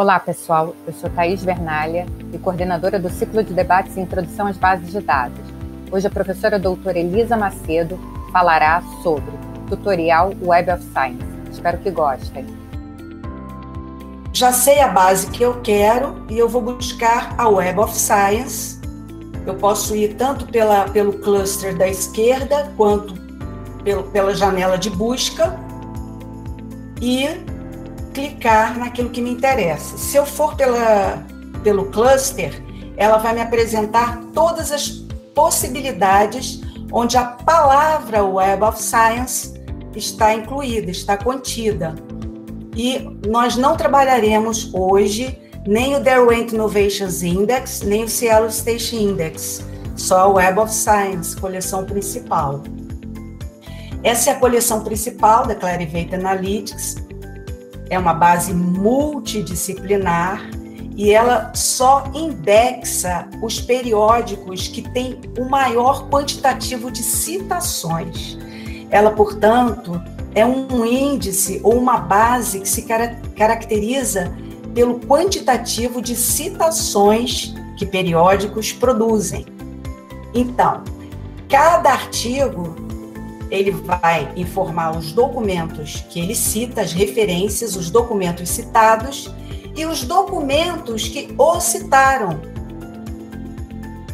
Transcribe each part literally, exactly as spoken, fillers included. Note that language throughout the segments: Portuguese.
Olá, pessoal. Eu sou Thaís Bernalha e coordenadora do ciclo de debates e introdução às bases de dados. Hoje a professora doutora Elisa Macedo falará sobre tutorial Web of Science. Espero que gostem. Já sei a base que eu quero e eu vou buscar a Web of Science. Eu posso ir tanto pela, pelo cluster da esquerda quanto pelo, pela janela de busca e clicar naquilo que me interessa. Se eu for pela, pelo cluster, ela vai me apresentar todas as possibilidades onde a palavra Web of Science está incluída, está contida. E nós não trabalharemos hoje nem o Derwent Innovations Index, nem o Cielo Station Index, só a Web of Science, coleção principal. Essa é a coleção principal da Clarivate Analytics, é uma base multidisciplinar e ela só indexa os periódicos que têm o maior quantitativo de citações. Ela, portanto, é um índice ou uma base que se caracteriza pelo quantitativo de citações que periódicos produzem. Então, cada artigo, ele vai informar os documentos que ele cita, as referências, os documentos citados e os documentos que o citaram.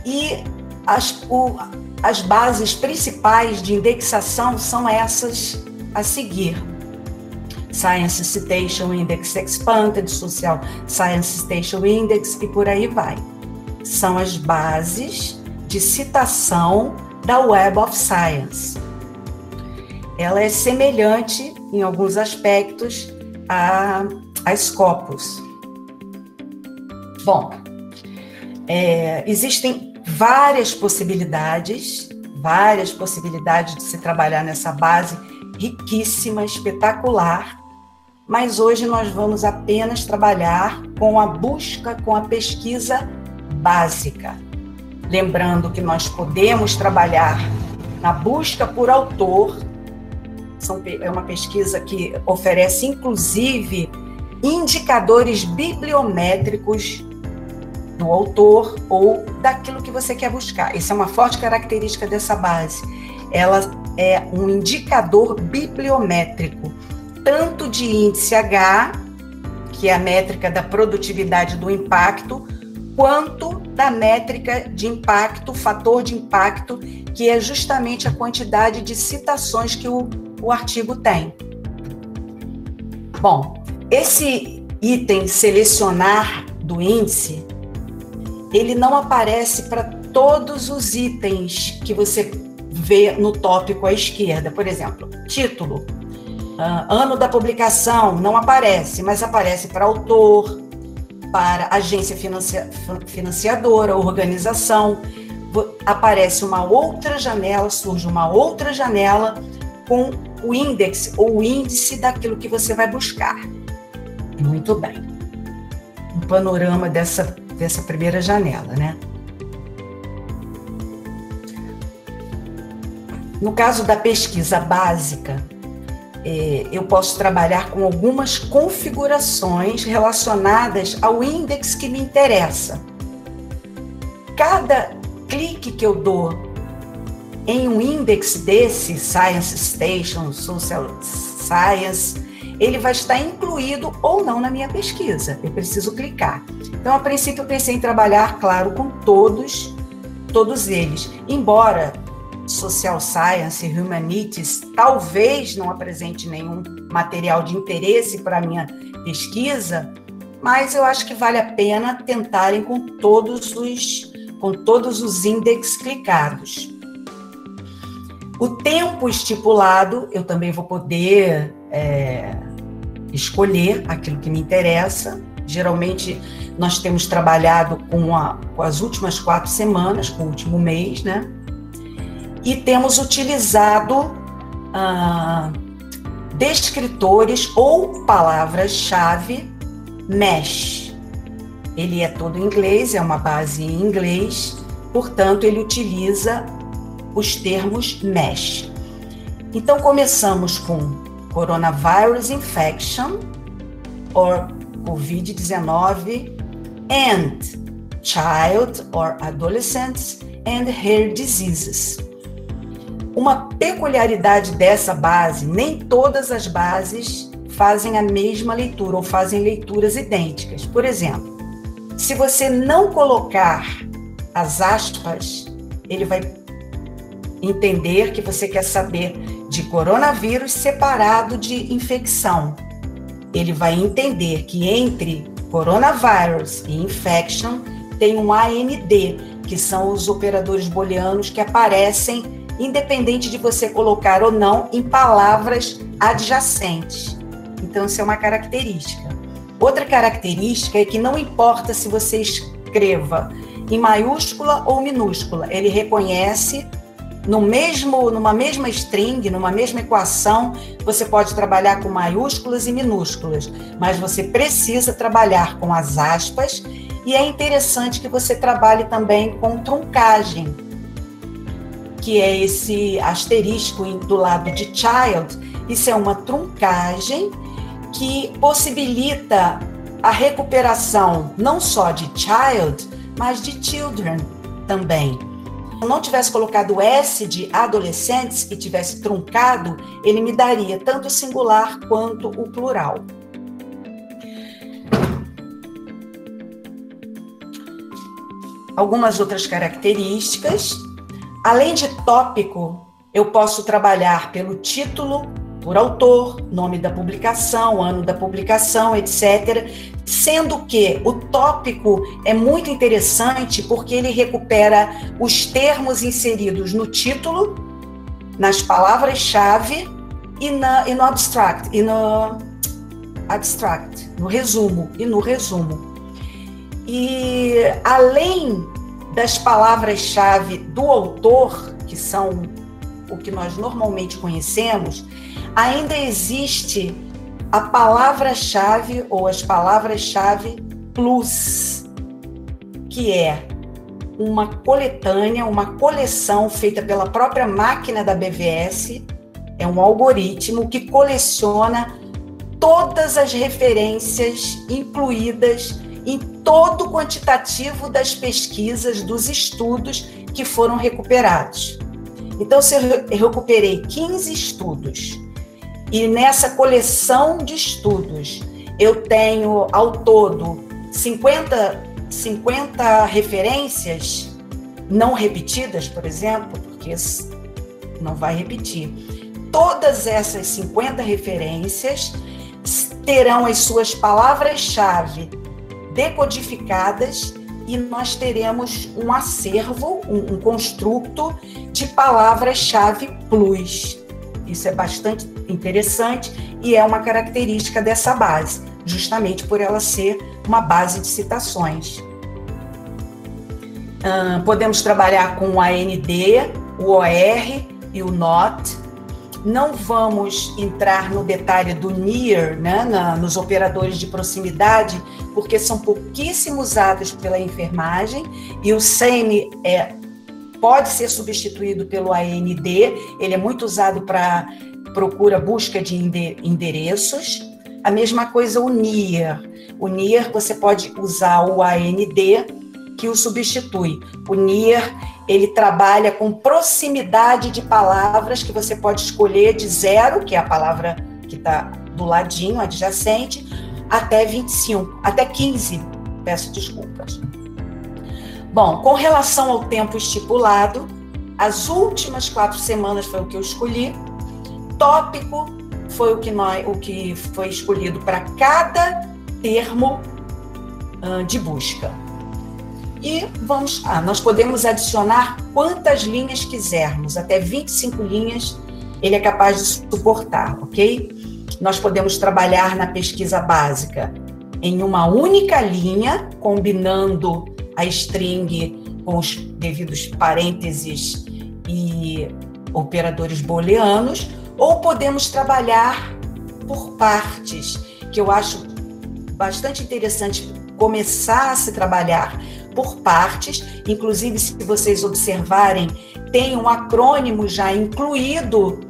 E as, o, as bases principais de indexação são essas a seguir: Science Citation Index Expanded, Social Science Citation Index e por aí vai. São as bases de citação da Web of Science. Ela é semelhante, em alguns aspectos, a, a Scopus. Bom, é, existem várias possibilidades, várias possibilidades de se trabalhar nessa base riquíssima, espetacular, mas hoje nós vamos apenas trabalhar com a busca, com a pesquisa básica. Lembrando que nós podemos trabalhar na busca por autor, é uma pesquisa que oferece, inclusive, indicadores bibliométricos do autor ou daquilo que você quer buscar. Essa é uma forte característica dessa base. Ela é um indicador bibliométrico, tanto de índice H, que é a métrica da produtividade do impacto, quanto da métrica de impacto, fator de impacto, que é justamente a quantidade de citações que o, o artigo tem. Bom, esse item selecionar do índice, ele não aparece para todos os itens que você vê no tópico à esquerda. Por exemplo, título, ano da publicação, não aparece, mas aparece para autor, para agência financiadora, organização. Aparece uma outra janela, surge uma outra janela com o índice ou o índice daquilo que você vai buscar. Muito bem. Um panorama dessa, dessa primeira janela, né? No caso da pesquisa básica, eu posso trabalhar com algumas configurações relacionadas ao índice que me interessa. Cada clique que eu dou em um índice desse, Science Citation, Social Science, ele vai estar incluído ou não na minha pesquisa. Eu preciso clicar. Então, a princípio, eu pensei em trabalhar, claro, com todos, todos eles. Embora Social Science, Humanities, talvez não apresente nenhum material de interesse para a minha pesquisa, mas eu acho que vale a pena tentarem com todos os, com todos os índices clicados. O tempo estipulado, eu também vou poder é, escolher aquilo que me interessa. Geralmente, nós temos trabalhado com, a, com as últimas quatro semanas, com o último mês, né? E temos utilizado ah, descritores ou palavras-chave MESH. Ele é todo em inglês, é uma base em inglês, portanto, ele utiliza os termos MESH. Então, começamos com Coronavirus Infection or COVID nineteen and child or adolescents and hair diseases. Uma peculiaridade dessa base, nem todas as bases fazem a mesma leitura ou fazem leituras idênticas. Por exemplo, se você não colocar as aspas, ele vai entender que você quer saber de coronavírus separado de infecção. Ele vai entender que entre coronavírus e infection tem um A N D, que são os operadores booleanos que aparecem independente de você colocar ou não em palavras adjacentes. Então, isso é uma característica. Outra característica é que não importa se você escreva em maiúscula ou minúscula, ele reconhece no mesmo, numa mesma string, numa mesma equação, você pode trabalhar com maiúsculas e minúsculas, mas você precisa trabalhar com as aspas e é interessante que você trabalhe também com truncagem, que é esse asterisco do lado de child. Isso é uma truncagem que possibilita a recuperação não só de child, mas de children também. Se eu não tivesse colocado o S de adolescentes e tivesse truncado, ele me daria tanto o singular quanto o plural. Algumas outras características. Além de tópico, eu posso trabalhar pelo título, por autor, nome da publicação, ano da publicação, etcétera, sendo que o tópico é muito interessante porque ele recupera os termos inseridos no título, nas palavras-chave e, na, e no abstract, e no abstract, no resumo, e no resumo. E além das palavras-chave do autor, que são o que nós normalmente conhecemos, ainda existe a palavra-chave ou as palavras-chave plus, que é uma coletânea, uma coleção feita pela própria máquina da B V S, é um algoritmo que coleciona todas as referências incluídas em todo o quantitativo das pesquisas, dos estudos que foram recuperados. Então, se eu recuperei quinze estudos, e nessa coleção de estudos, eu tenho, ao todo, cinquenta, cinquenta referências não repetidas, por exemplo, porque não vai repetir. Todas essas cinquenta referências terão as suas palavras-chave decodificadas e nós teremos um acervo, um, um construto de palavras-chave plus. Isso é bastante interessante e é uma característica dessa base, justamente por ela ser uma base de citações. Hum, podemos trabalhar com o A N D, o O R e o not. Não vamos entrar no detalhe do near, né, na, nos operadores de proximidade, porque são pouquíssimos usados pela enfermagem e o same é pode ser substituído pelo A N D, ele é muito usado para procura, busca de endereços. A mesma coisa o near. O near, você pode usar o A N D que o substitui. O near, ele trabalha com proximidade de palavras que você pode escolher de zero, que é a palavra que está do ladinho, adjacente, até vinte e cinco, até quinze, peço desculpas. Bom, com relação ao tempo estipulado, as últimas quatro semanas foi o que eu escolhi. Tópico foi o que, nós, o que foi escolhido para cada termo uh, de busca. E vamos, ah, nós podemos adicionar quantas linhas quisermos, até vinte e cinco linhas ele é capaz de suportar, ok? Nós podemos trabalhar na pesquisa básica em uma única linha, combinando a string com os devidos parênteses e operadores booleanos, ou podemos trabalhar por partes, que eu acho bastante interessante começar a se trabalhar por partes, inclusive se vocês observarem, tem um acrônimo já incluído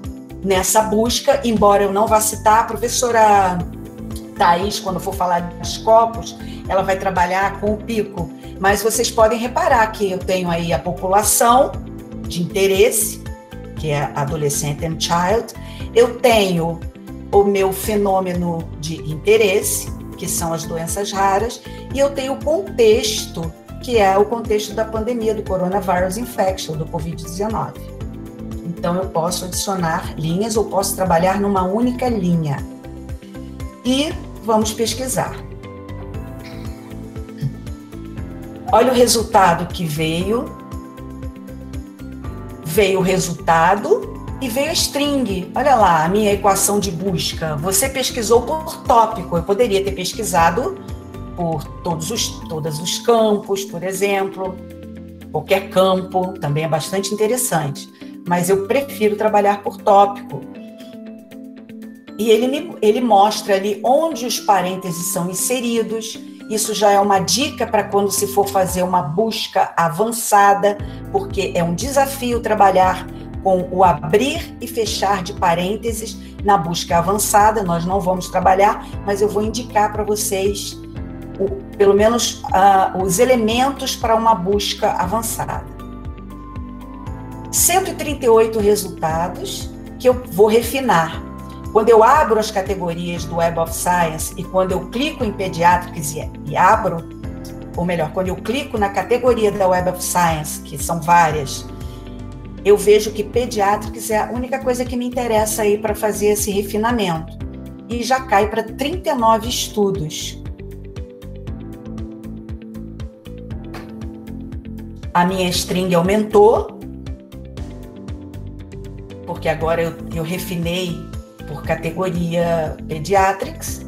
nessa busca, embora eu não vá citar. A professora Thaís, quando for falar de Scopus, ela vai trabalhar com o pico. Mas vocês podem reparar que eu tenho aí a população de interesse, que é adolescente and child. Eu tenho o meu fenômeno de interesse, que são as doenças raras, e eu tenho o contexto, que é o contexto da pandemia do coronavirus infection, do covid dezenove. Então, eu posso adicionar linhas ou posso trabalhar numa única linha. E vamos pesquisar. Olha o resultado que veio. Veio o resultado e veio a string. Olha lá, a minha equação de busca. Você pesquisou por tópico. Eu poderia ter pesquisado por todos os, todos os campos, por exemplo. Qualquer campo também é bastante interessante. Mas eu prefiro trabalhar por tópico. E ele, me, ele mostra ali onde os parênteses são inseridos. Isso já é uma dica para quando se for fazer uma busca avançada, porque é um desafio trabalhar com o abrir e fechar de parênteses na busca avançada. Nós não vamos trabalhar, mas eu vou indicar para vocês, o, pelo menos, uh, os elementos para uma busca avançada. cento e trinta e oito resultados que eu vou refinar. Quando eu abro as categorias do Web of Science e quando eu clico em Pediátricas e, e abro, ou melhor, quando eu clico na categoria da Web of Science, que são várias, eu vejo que Pediátricas é a única coisa que me interessa aí para fazer esse refinamento. E já cai para trinta e nove estudos. A minha string aumentou, porque agora eu, eu refinei por categoria Pediatrics,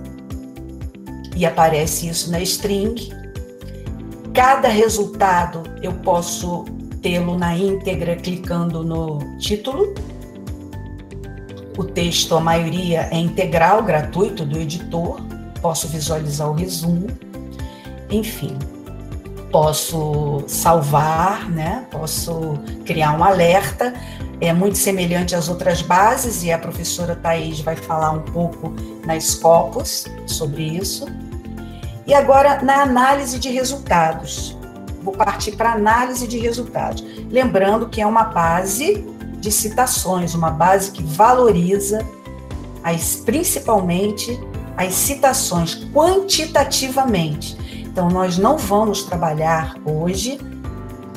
e aparece isso na string. Cada resultado eu posso tê-lo na íntegra clicando no título. O texto, a maioria, é integral, gratuito, do editor. Posso visualizar o resumo. Enfim, posso salvar, né? Posso criar um alerta. É muito semelhante às outras bases, e a professora Thaís vai falar um pouco na Scopus sobre isso. E agora, na análise de resultados. Vou partir para a análise de resultados. Lembrando que é uma base de citações, uma base que valoriza as, principalmente as citações quantitativamente. Então, nós não vamos trabalhar hoje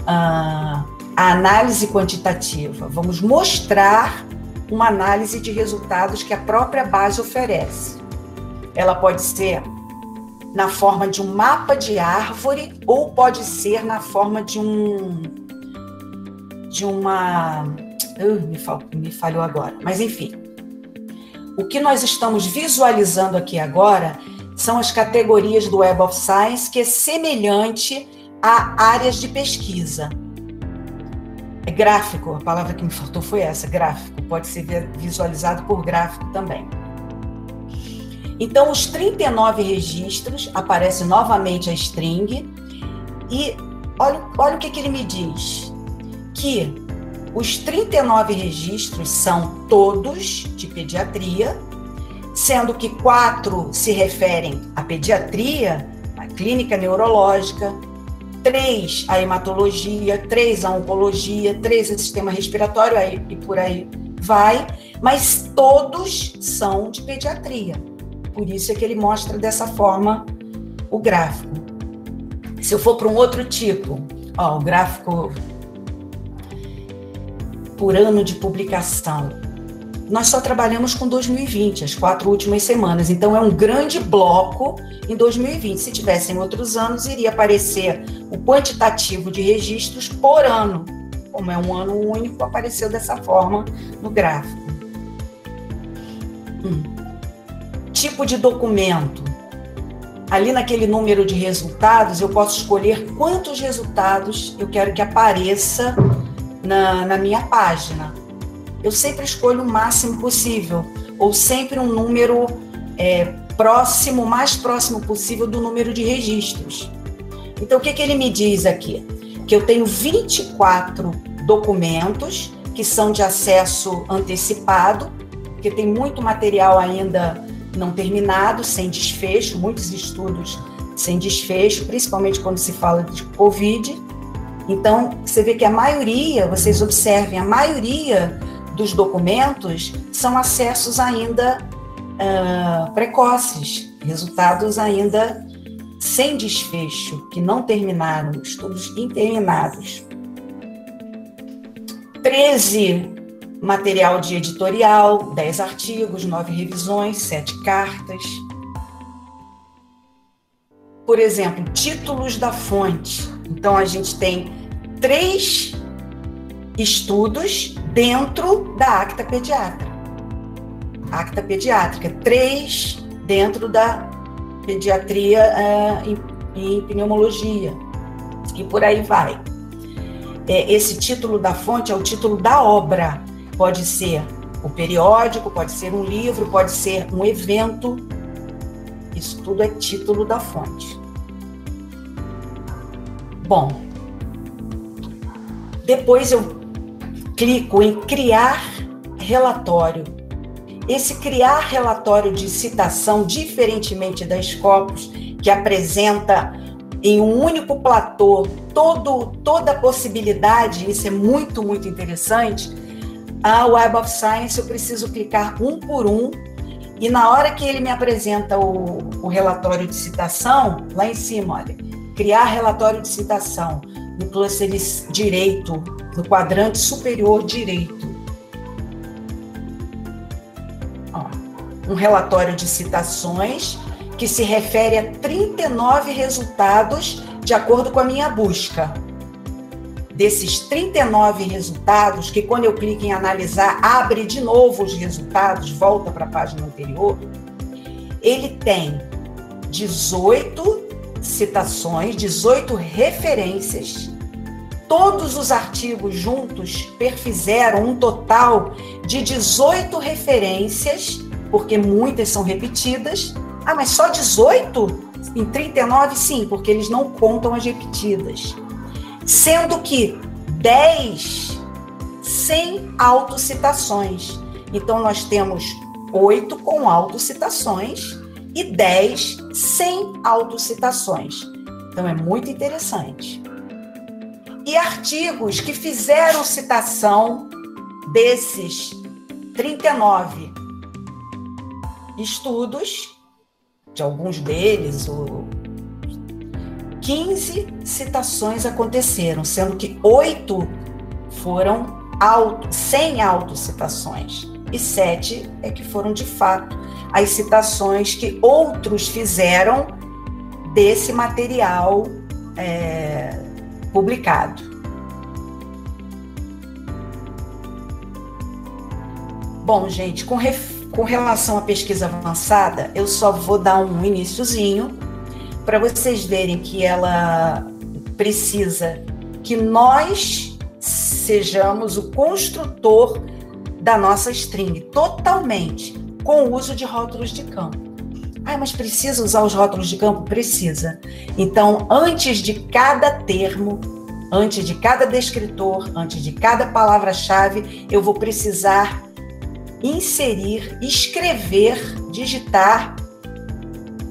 ah, a análise quantitativa, vamos mostrar uma análise de resultados que a própria base oferece. Ela pode ser na forma de um mapa de árvore ou pode ser na forma de um... de uma... Uh, me, fal, me falhou agora, mas enfim. O que nós estamos visualizando aqui agora são as categorias do Web of Science, que é semelhante a áreas de pesquisa. É gráfico, a palavra que me faltou foi essa, gráfico. Pode ser visualizado por gráfico também. Então, os trinta e nove registros, aparece novamente a string, e olha, olha o que, que ele me diz, que os trinta e nove registros são todos de pediatria, sendo que quatro se referem à pediatria, à clínica neurológica, três a hematologia, três a oncologia, três a sistema respiratório, aí, e por aí vai, mas todos são de pediatria. Por isso é que ele mostra dessa forma o gráfico. Se eu for para um outro tipo, ó, o gráfico por ano de publicação, nós só trabalhamos com dois mil e vinte, as quatro últimas semanas, então é um grande bloco em dois mil e vinte. Se tivessem outros anos, iria aparecer o quantitativo de registros por ano. Como é um ano único, apareceu dessa forma no gráfico. Hum. Tipo de documento. Ali naquele número de resultados, eu posso escolher quantos resultados eu quero que apareça na, na minha página. Eu sempre escolho o máximo possível, ou sempre um número é, próximo, mais próximo possível do número de registros. Então, o que, que ele me diz aqui? Que eu tenho vinte e quatro documentos que são de acesso antecipado, porque tem muito material ainda não terminado, sem desfecho, muitos estudos sem desfecho, principalmente quando se fala de Covid. Então, você vê que a maioria, vocês observem, a maioria dos documentos são acessos ainda uh, precoces, resultados ainda sem desfecho, que não terminaram, estudos interminados. treze material de editorial, dez artigos, nove revisões, sete cartas. Por exemplo, títulos da fonte. Então, a gente tem três estudos dentro da Acta Pediátrica. Acta Pediátrica, três dentro da pediatria uh, em, em pneumologia. E por aí vai. É, esse título da fonte é o título da obra. Pode ser o periódico, pode ser um livro, pode ser um evento. Isso tudo é título da fonte. Bom, depois eu clico em criar relatório. Esse criar relatório de citação, diferentemente da Scopus, que apresenta em um único platô todo, toda a possibilidade, isso é muito, muito interessante. A Web of Science, eu preciso clicar um por um, e na hora que ele me apresenta o, o relatório de citação, lá em cima, olha, criar relatório de citação, no cluster direito, no quadrante superior direito. Ó, um relatório de citações que se refere a trinta e nove resultados de acordo com a minha busca. Desses trinta e nove resultados, que quando eu clico em analisar, abre de novo os resultados, volta para a página anterior, ele tem dezoito citações, dezoito referências, todos os artigos juntos perfizeram um total de dezoito referências, porque muitas são repetidas. Ah, mas só dezoito? Em trinta e nove, sim, porque eles não contam as repetidas. Sendo que dez sem autocitações. Então, nós temos oito com autocitações e dez sem autocitações. Então, é muito interessante. E artigos que fizeram citação desses trinta e nove estudos, de alguns deles, ou quinze citações aconteceram, sendo que oito foram auto, sem autocitações e sete é que foram de fato as citações que outros fizeram desse material é, publicado. Bom, gente, com, ref, com relação à pesquisa avançada, eu só vou dar um iniciozinho, para vocês verem que ela precisa que nós sejamos o construtor da nossa string, totalmente, com o uso de rótulos de campo. Ah, mas precisa usar os rótulos de campo? Precisa. Então, antes de cada termo, antes de cada descritor, antes de cada palavra-chave, eu vou precisar inserir, escrever, digitar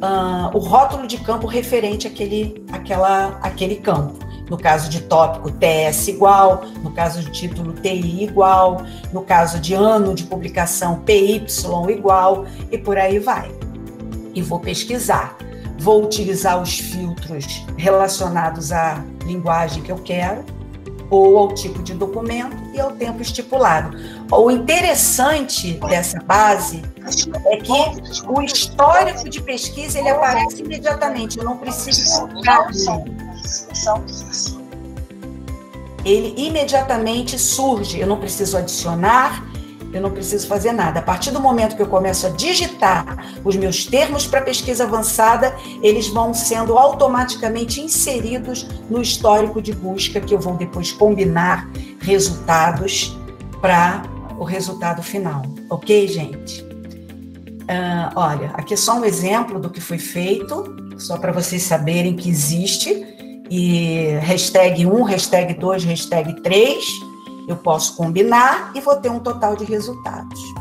Uh, o rótulo de campo referente àquele, àquela, àquele campo. No caso de tópico, T S igual, no caso de título, T I igual, no caso de ano de publicação, P Y igual, e por aí vai. E vou pesquisar. Vou utilizar os filtros relacionados à linguagem que eu quero, ou ao tipo de documento e ao tempo estipulado. O interessante dessa base é que o histórico de pesquisa ele aparece imediatamente, eu não preciso comprar ele. Ele imediatamente surge, eu não preciso adicionar, eu não preciso fazer nada. A partir do momento que eu começo a digitar os meus termos para pesquisa avançada, eles vão sendo automaticamente inseridos no histórico de busca, que eu vou depois combinar resultados para o resultado final. Ok, gente? Uh, olha, aqui é só um exemplo do que foi feito, só para vocês saberem que existe. E hashtag um, hashtag dois, hashtag três... Eu posso combinar e vou ter um total de resultados.